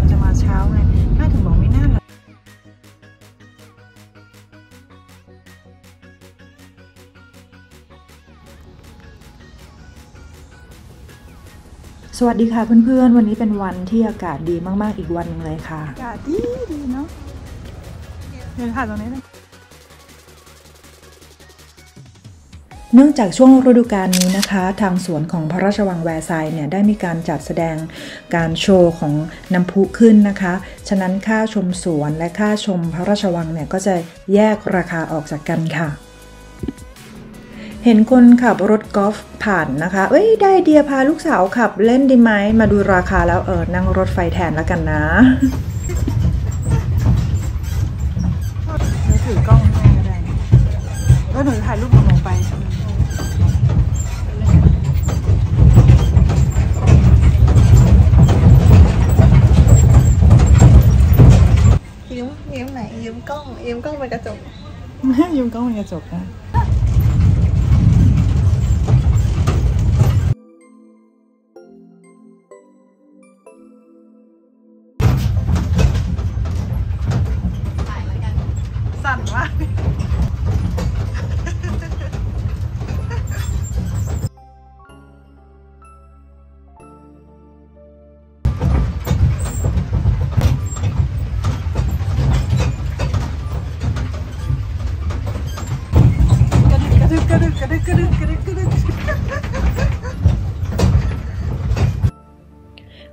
มันจะมาเช้าไงแม่ถึงบอกไม่น่าหรอกสวัสดีค่ะเพื่อนๆวันนี้เป็นวันที่อากาศดีมากๆอีกวันนึงเลยค่ะอากาศดีเนาะเดินผ่านตรงนี้เลยเนื่องจากช่วงฤดูกาลนี้นะคะทางสวนของพระราชวังแวร์ไซน์เนี่ยได้มีการจัดแสดงการโชว์ของน้ำพุขึ้นนะคะฉะนั้นค่าชมสวนและค่าชมพระราชวังเนี่ยก็จะแยกราคาออกจากกันค่ะเห็นคนขับรถกอล์ฟผ่านนะคะเอ้ยได้ไอเดียพาลูกสาวขับเล่นดีไหมมาดูราคาแล้วนั่งรถไฟแทนแล้วกันนะหนูถือกล้องแม่ก็ได้แล้วหนูถ่ายรูปลงไปยิ้มไหนยิ้มกล้องเป็นกระจกยิ้มกล้องเป็นกระจกนะ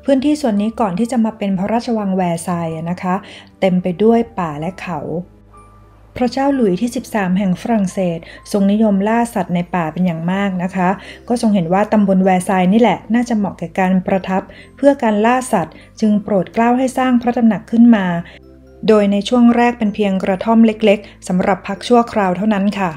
พื้นที่ส่วนนี้ก่อนที่จะมาเป็นพระราชวังแวร์ไซน์นะคะเต็มไปด้วยป่าและเขาพระเจ้าหลุยส์ที่13แห่งฝรั่งเศสทรงนิยมล่าสัตว์ในป่าเป็นอย่างมากนะคะก็ทรงเห็นว่าตำบลแวร์ไซน์นี่แหละน่าจะเหมาะแก่การประทับเพื่อการล่าสัตว์จึงโปรดเกล้าให้สร้างพระตำหนักขึ้นมาโดยในช่วงแรกเป็นเพียงกระท่อมเล็กๆสำหรับพักชั่วคราวเท่านั้นค่ะ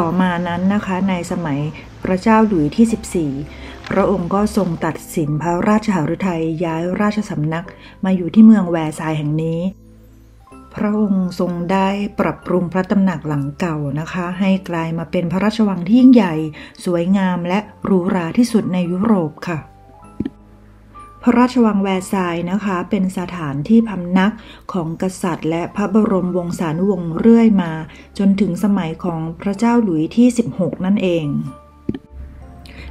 ต่อมานั้นนะคะในสมัยพระเจ้าหลุยส์ที่14พระองค์ก็ทรงตัดสินพระราชหฤทัยย้ายราชสำนักมาอยู่ที่เมืองแวร์ไซน์แห่งนี้พระองค์ทรงได้ปรับปรุงพระตำหนักหลังเก่านะคะให้กลายมาเป็นพระราชวังที่ยิ่งใหญ่สวยงามและหรูหราที่สุดในยุโรปค่ะพระราชวังแวร์ไซน์นะคะเป็นสถานที่พำนักของกษัตริย์และพระบรมวงศานุวงศ์เรื่อยมาจนถึงสมัยของพระเจ้าหลุยส์ที่16นั่นเอง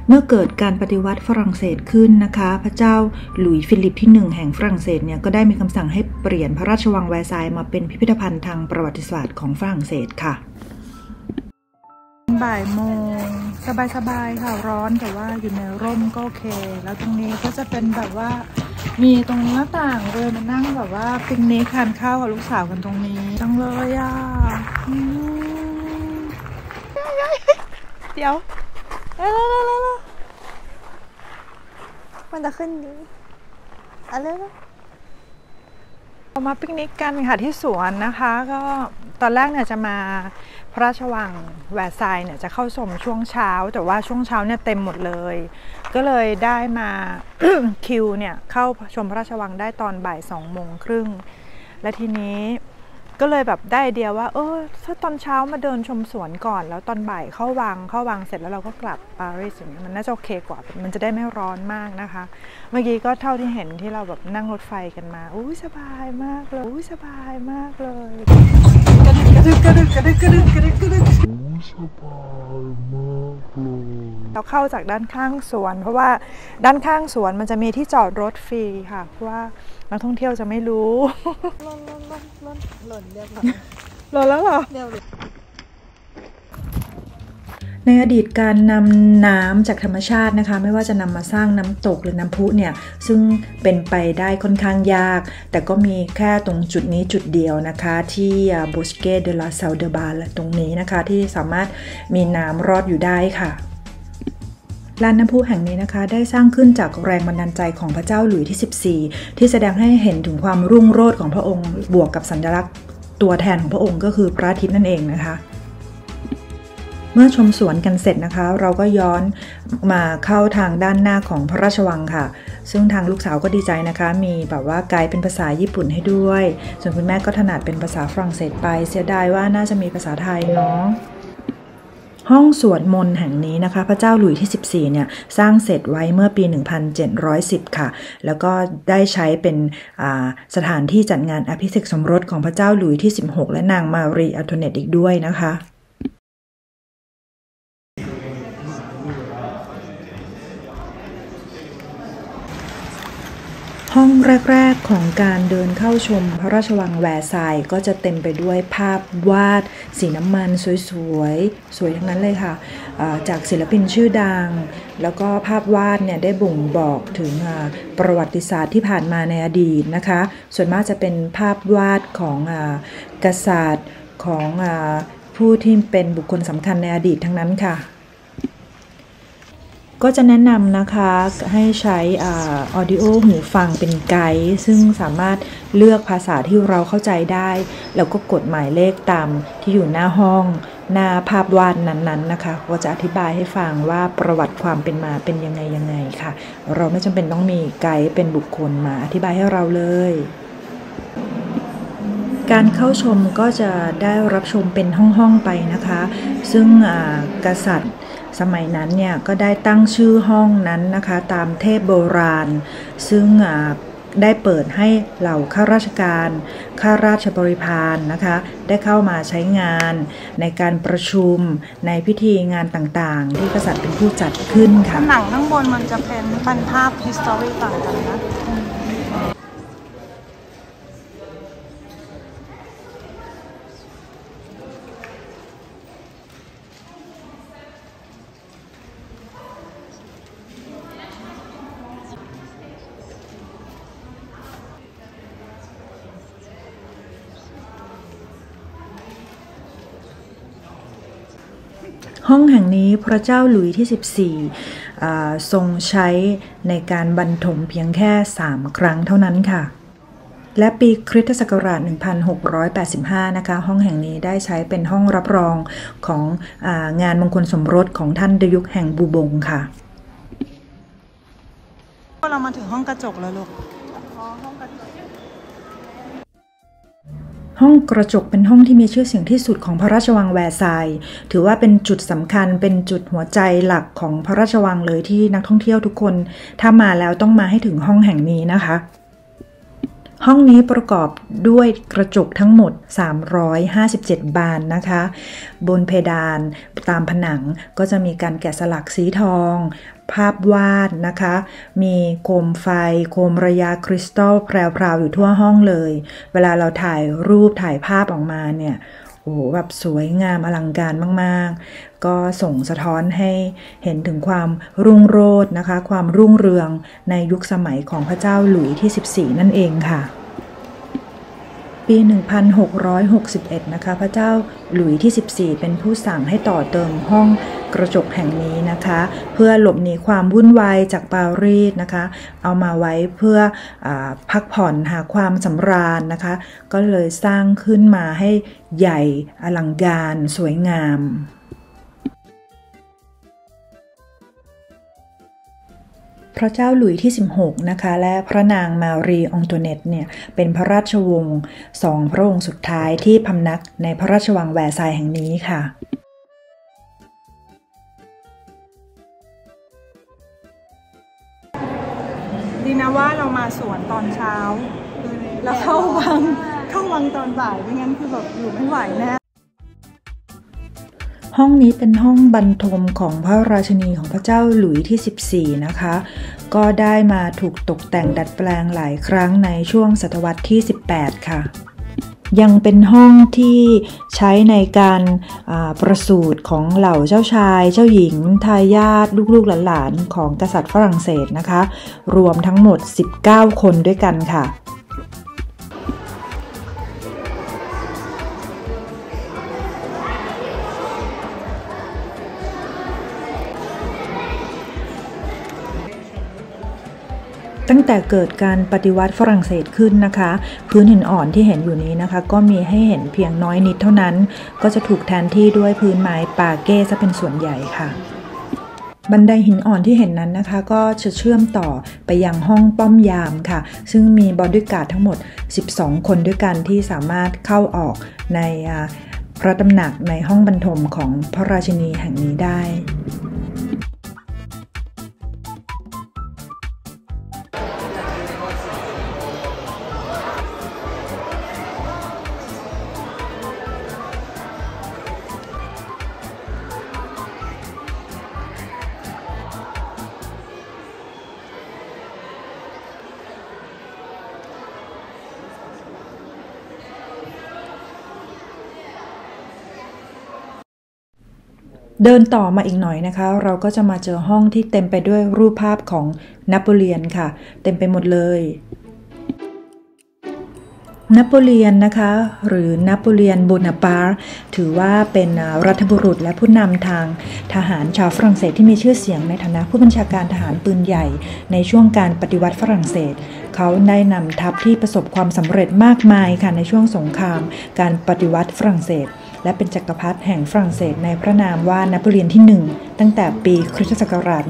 เมื่อเกิดการปฏิวัติฝรั่งเศสขึ้นนะคะพระเจ้าหลุยส์ฟิลิปที่1แห่งฝรั่งเศสเนี่ยก็ได้มีคำสั่งให้เปลี่ยนพระราชวังแวร์ไซน์มาเป็นพิพิธภัณฑ์ทางประวัติศาสตร์ของฝรั่งเศสค่ะบ่ายโมงสบายๆค่ะร้อนแต่ว่าอยู่ในร่มก็โอเคแล้วตรงนี้ก็จะเป็นแบบว่ามีตรงหน้าต่างเลยมานั่งแบบว่าปิกนิกทานข้าวกับลูกสาวกันตรงนี้จังเลยอ่ะเดี๋ยวแล้วมันจะขึ้นดีอะไรนะเรามาปิกนิกกันค่ะที่สวนนะคะก็ตอนแรกเนี่ยจะมาพระราชวังแวร์ไซน์เนี่ยจะเข้าชมช่วงเช้าแต่ว่าช่วงเช้าเนี่ยเต็มหมดเลยก็เลยได้มา คิวเนี่ยเข้าชมพระราชวังได้ตอนบ่าย14:30และทีนี้ก็เลยแบบได้ไอเดียว่าถ้าตอนเช้ามาเดินชมสวนก่อนแล้วตอนบ่ายเข้าวังเสร็จแล้วเราก็กลับปารีสอย่างนี้มันน่าจะโอเคกว่ามันจะได้ไม่ร้อนมากนะคะเมื่อกี้ก็เท่าที่เห็นที่เราแบบนั่งรถไฟกันมาอุ้ยสบายมากเลยเราเข้าจากด้านข้างสวนเพราะว่าด้านข้างสวนมันจะมีที่จอดรถฟรีค่ะเพราะว่านักท่องเที่ยวจะไม่รู้หล่นเรียบร้อยหล่นแล้วเหรอในอดีตการนำน้ำจากธรรมชาตินะคะไม่ว่าจะนำมาสร้างน้ำตกหรือน้ำพุเนี่ยซึ่งเป็นไปได้ค่อนข้างยากแต่ก็มีแค่ตรงจุดนี้จุดเดียวนะคะที่บูสเก้เดลาเซลเดบาลตรงนี้นะคะที่สามารถมีน้ำรอดอยู่ได้ค่ะลานน้ำพุแห่งนี้นะคะได้สร้างขึ้นจากแรงบันดาลใจของพระเจ้าหลุยส์ที่14ที่แสดงให้เห็นถึงความรุ่งโรจน์ของพระองค์บวกกับสัญลักษณ์ตัวแทนของพระองค์ก็คือพระอาทิตย์นั่นเองนะคะเมื่อชมสวนกันเสร็จนะคะเราก็ย้อนมาเข้าทางด้านหน้าของพระราชวังค่ะซึ่งทางลูกสาวก็ดีใจนะคะมีแบบว่าไกด์เป็นภาษาญี่ปุ่นให้ด้วยส่วนคุณแม่ก็ถนัดเป็นภาษาฝรั่งเศสไปเสียดายว่าน่าจะมีภาษาไทยเนาะ ห้องสวดมนต์แห่งนี้นะคะพระเจ้าหลุยที่14เนี่ยสร้างเสร็จไว้เมื่อปี 1710 ค่ะแล้วก็ได้ใช้เป็นสถานที่จัดงานอภิเษกสมรสของพระเจ้าหลุยที่16และนางมารีอัลโทเนตอีกด้วยนะคะห้องแรกๆของการเดินเข้าชมพระราชวังแวร์ซายก็จะเต็มไปด้วยภาพวาดสีน้ำมันสวยทั้งนั้นเลยค่ะจากศิลปินชื่อดังแล้วก็ภาพวาดเนี่ยได้บ่งบอกถึงประวัติศาสตร์ที่ผ่านมาในอดีตนะคะส่วนมากจะเป็นภาพวาดของกษัตริย์ของผู้ที่เป็นบุคคลสำคัญในอดีตทั้งนั้นค่ะก็จะแนะนำนะคะให้ใช้audio หูฟังเป็นไกด์ซึ่งสามารถเลือกภาษาที่เราเข้าใจได้แล้วก็กดหมายเลขตามที่อยู่หน้าห้องหน้าภาพวาดนั้นๆนะคะก็จะอธิบายให้ฟังว่าประวัติความเป็นมาเป็นยังไงค่ะเราไม่จำเป็นต้องมีไกด์เป็นบุคคลมาอธิบายให้เราเลยการเข้าชมก็จะได้รับชมเป็นห้องๆไปนะคะซึ่งกษัตริย์สมัยนั้นเนี่ยก็ได้ตั้งชื่อห้องนั้นนะคะตามเทพโบราณซึ่งได้เปิดให้เหล่าข้าราชการข้าราชบริพารนะคะได้เข้ามาใช้งานในการประชุมในพิธีงานต่างๆที่กษัตริย์เป็นผู้จัดขึ้นค่ะหนังข้างบนมันจะเป็นพันภาพ history ต่างกันนะห้องแห่งนี้พระเจ้าหลุยที่14ทรงใช้ในการบรรทมเพียงแค่3ครั้งเท่านั้นค่ะและปีคริสตศักราช1685นะคะห้องแห่งนี้ได้ใช้เป็นห้องรับรองของงานมงคลสมรสของท่านดยุคแห่งบูบงค่ะเรามาถึงห้องกระจกแล้วลูกห้องกระจกเป็นห้องที่มีชื่อเสียงที่สุดของพระราชวังแวร์ซายถือว่าเป็นจุดสำคัญเป็นจุดหัวใจหลักของพระราชวังเลยที่นักท่องเที่ยวทุกคนถ้ามาแล้วต้องมาให้ถึงห้องแห่งนี้นะคะห้องนี้ประกอบด้วยกระจกทั้งหมด357บานนะคะบนเพดานตามผนังก็จะมีการแกะสลักสีทองภาพวาดนะคะมีโคมไฟโคมระยะคริสตัลแพรวๆอยู่ทั่วห้องเลยเวลาเราถ่ายรูปถ่ายภาพออกมาเนี่ยโอ้โหแบบสวยงามอลังการมากๆก็ส่งสะท้อนให้เห็นถึงความรุ่งโรจน์นะคะความรุ่งเรืองในยุคสมัยของพระเจ้าหลุยที่14นั่นเองค่ะปี 1661 นะคะพระเจ้าหลุยที่14เป็นผู้สั่งให้ต่อเติมห้องกระจกแห่งนี้นะคะเพื่อหลบหนีความวุ่นวายจากปารีสนะคะเอามาไว้เพื่อพักผ่อนหาความสำราญนะคะก็เลยสร้างขึ้นมาให้ใหญ่อลังการสวยงามพระเจ้าหลุยที่16นะคะและพระนางมารีองโตเนตเนี่ยเป็นพระราชวงศ์2พระองค์สุดท้ายที่พำนักในพระราชวังแวร์ซายน์แห่งนี้ค่ะดีนะว่าเรามาสวนตอนเช้าแล้วเข้าวังตอนบ่ายไม่งั้นคือแบบอยู่ไม่ไหวแน่ห้องนี้เป็นห้องบรรทมของพระราชินีของพระเจ้าหลุยที่14นะคะก็ได้มาถูกตกแต่งดัดแปลงหลายครั้งในช่วงศตวรรษที่18ค่ะยังเป็นห้องที่ใช้ในการประสูติของเหล่าเจ้าชายเจ้าหญิงทายาทลูกๆหลานๆของกษัตริย์ฝรั่งเศสนะคะรวมทั้งหมด19คนด้วยกันค่ะตั้งแต่เกิดการปฏิวัติฝรั่งเศสขึ้นนะคะพื้นหินอ่อนที่เห็นอยู่นี้นะคะก็มีให้เห็นเพียงน้อยนิดเท่านั้นก็จะถูกแทนที่ด้วยพื้นไม้ปาเก้ซะเป็นส่วนใหญ่ค่ะบันไดหินอ่อนที่เห็นนั้นนะคะก็จะเชื่อมต่อไปยังห้องป้อมยามค่ะซึ่งมีบอดี้การ์ดทั้งหมด12คนด้วยกันที่สามารถเข้าออกใน พระตำหนักในห้องบรรทมของพระราชินีแห่งนี้ได้เดินต่อมาอีกหน่อยนะคะเราก็จะมาเจอห้องที่เต็มไปด้วยรูปภาพของนโปเลียนค่ะเต็มไปหมดเลยนโปเลียนนะคะหรือนโปเลียนโบนาปาร์ตถือว่าเป็นรัฐบุรุษและผู้นำทางทหารชาวฝรั่งเศสที่มีชื่อเสียงในฐานะผู้บัญชาการทหารปืนใหญ่ในช่วงการปฏิวัติฝรั่งเศสเขาได้นำทัพที่ประสบความสำเร็จมากมายค่ะในช่วงสงครามการปฏิวัติฝรั่งเศสและเป็นจักรพรรดิแห่งฝรั่งเศสในพระนามว่านโปเลียนที่1ตั้งแต่ปีคริสตศักราช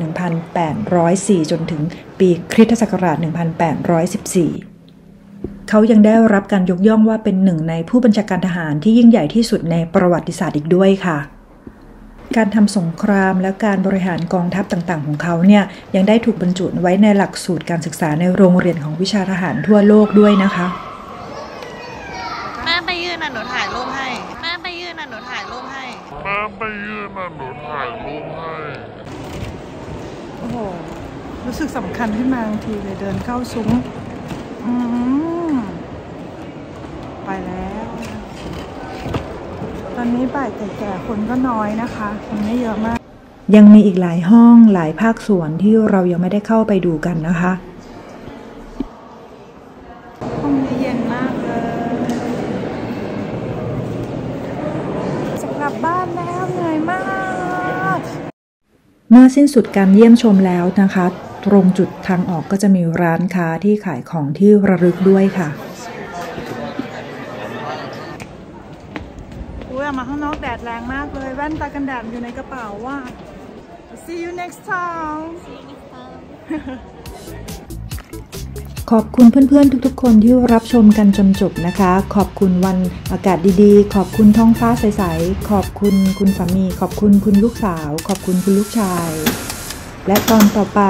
1804จนถึงปีคริสตศักราช1814เขายังได้รับการยกย่องว่าเป็นหนึ่งในผู้บัญชาการทหารที่ยิ่งใหญ่ที่สุดในประวัติศาสตร์อีกด้วยค่ะการทำสงครามและการบริหารกองทัพต่างๆของเขาเนี่ยยังได้ถูกบรรจุไว้ในหลักสูตรการศึกษาในโรงเรียนของวิชาทหารทั่วโลกด้วยนะคะแม่ไปยืนนะหนูถ่ายรูปให้แม่ไปยืนนะหนูถ่ายรูปให้แม่ไปยืนนะหนูถ่ายรูปให้โอ้โหรู้สึกสำคัญขึ้นมาบางทีเลยเดินเข้าซุ้มไปแล้วตอนนี้บ่ายแก่ๆคนก็น้อยนะคะคนไม่เยอะมากยังมีอีกหลายห้องหลายภาคส่วนที่เรายังไม่ได้เข้าไปดูกันนะคะห้องเย็นมากเลยจะกลับบ้านแล้วเหนื่อยมากเมื่อสิ้นสุดการเยี่ยมชมแล้วนะคะตรงจุดทางออกก็จะมีร้านค้าที่ขายของที่ระลึกด้วยค่ะมาข้างนอกแดดแรงมากเลยแว่นตากันแดดอยู่ในกระเป๋าว่า See you next time ขอบคุณเพื่อนๆทุกๆคนที่รับชมกันจนจบนะคะขอบคุณวันอากาศดีๆขอบคุณท้องฟ้าใสๆขอบคุณคุณสามีขอบคุณคุณลูกสาวขอบคุณคุณลูกชายและตอนต่อไป